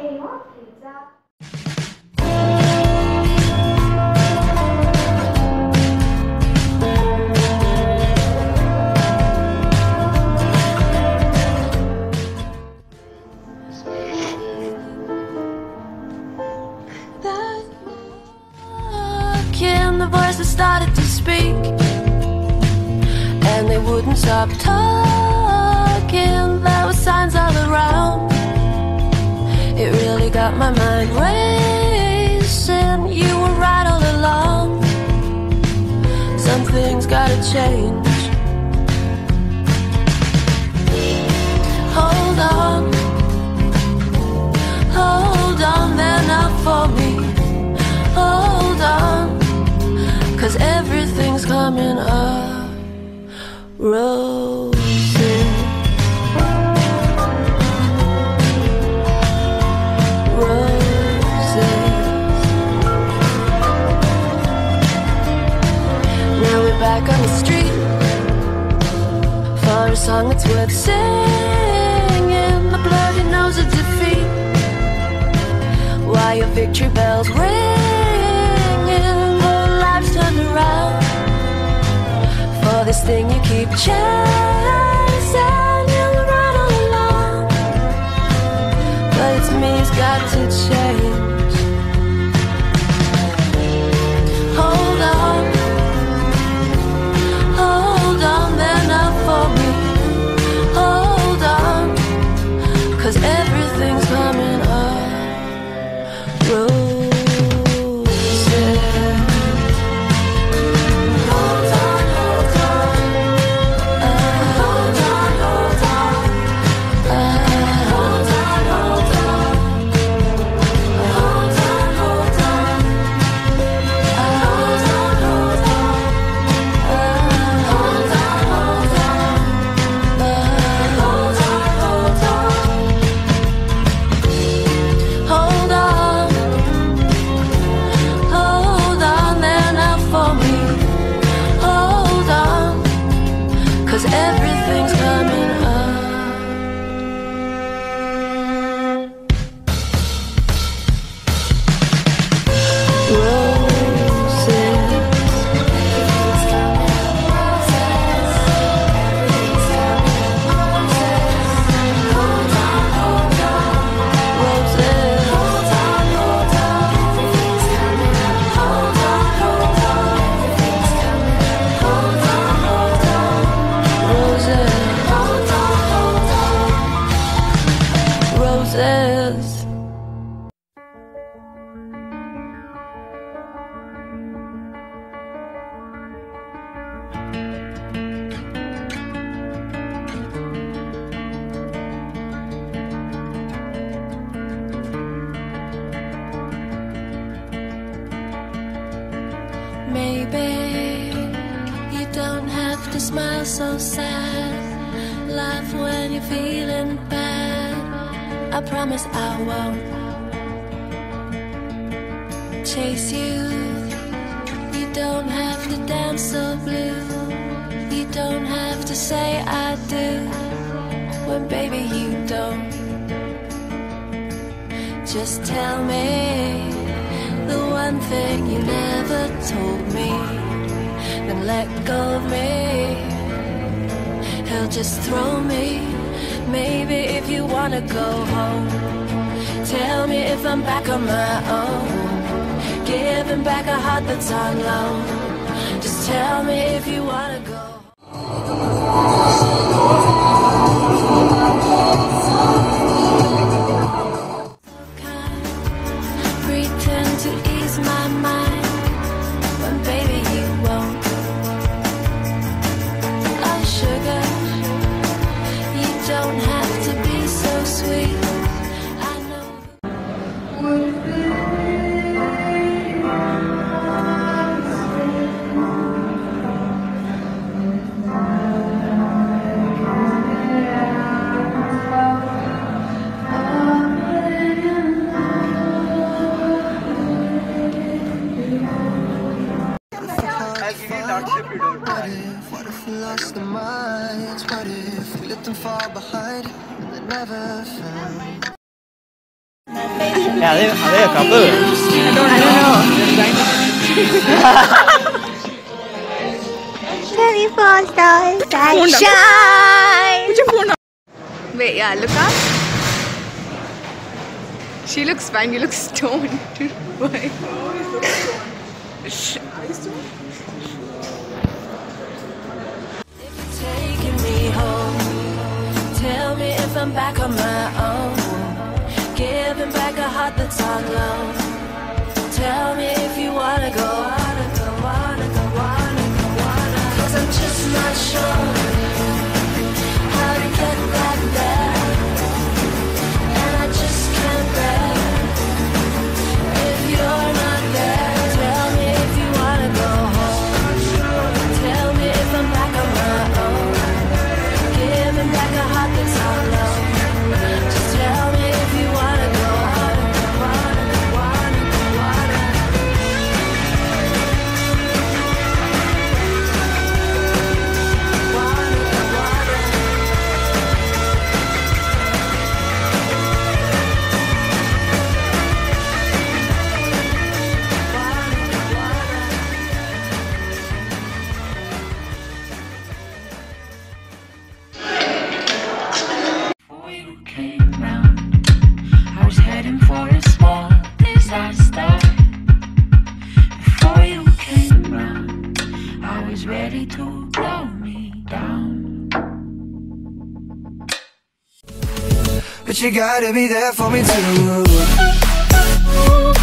Hey, what is up? The voices started to speak, and they wouldn't stop talking. There were signs all around. It really got my mind racing. You were right all along. Something's gotta change. Hold on, hold on, they're not for me. Hold on, 'cause everything's coming up roses, roses. Now we're back on the street for a song that's worth singing. The bloody nose of defeat, while your victory bells ring. Around for this thing you keep chasing, you'll run along, but it's me who's got to change. Hold on, they're not for me. Hold on, 'cause everything's coming up roses. Everything's coming up roses. Everything's coming up roses. Everything's coming up roses. Hold on, hold on, roses. Hold on, hold on. Everything's coming up. Hold on, hold on. Everything's coming up. Hold on. Roses. Maybe you don't have to smile so sad. Laugh when you're feeling bad. I promise I won't chase you. You don't have to dance so blue. You don't have to say I do, when baby you don't. Just tell me the one thing you never told me, then let go of me. He'll just throw me. Maybe if you wanna go home, tell me if I'm back on my own, giving back a heart that's on loan. Just tell me if you wanna go. Pretend to ease my mind, when baby you won't. Oh sugar, don't have to be so sweet. What if we lost our minds? What if we let them fall behind and they never found? Are they a couple? I don't know. 24 stars. Shine. Put your phone up. Wait, yeah, look up. She looks fine. You look stoned. Why? Are you stoned? If you're taking me home, tell me if I'm back on my own. Giving back a heart that's on loan. Tell me if you wanna go, wanna go. 'Cause I'm just not sure how to get back there. And I just can't bear if you're not there. Tell me if you wanna go home. Tell me if I'm back on my own. Giving back a heart that's on loan. Just tell me if you wanna. You gotta be there for me too.